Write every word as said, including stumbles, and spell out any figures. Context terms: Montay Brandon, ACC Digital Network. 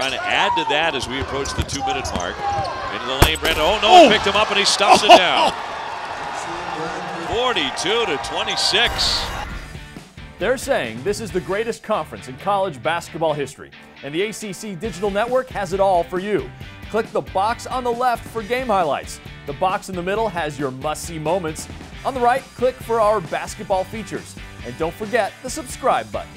trying to add to that as we approach the two-minute mark. Into the lane, Brandon. Oh, no, oh. Picked him up, and he stumps oh. it down. forty-two to twenty-six. They're saying this is the greatest conference in college basketball history, and the A C C Digital Network has it all for you. Click the box on the left for game highlights. The box in the middle has your must-see moments. On the right, click for our basketball features. And don't forget the subscribe button.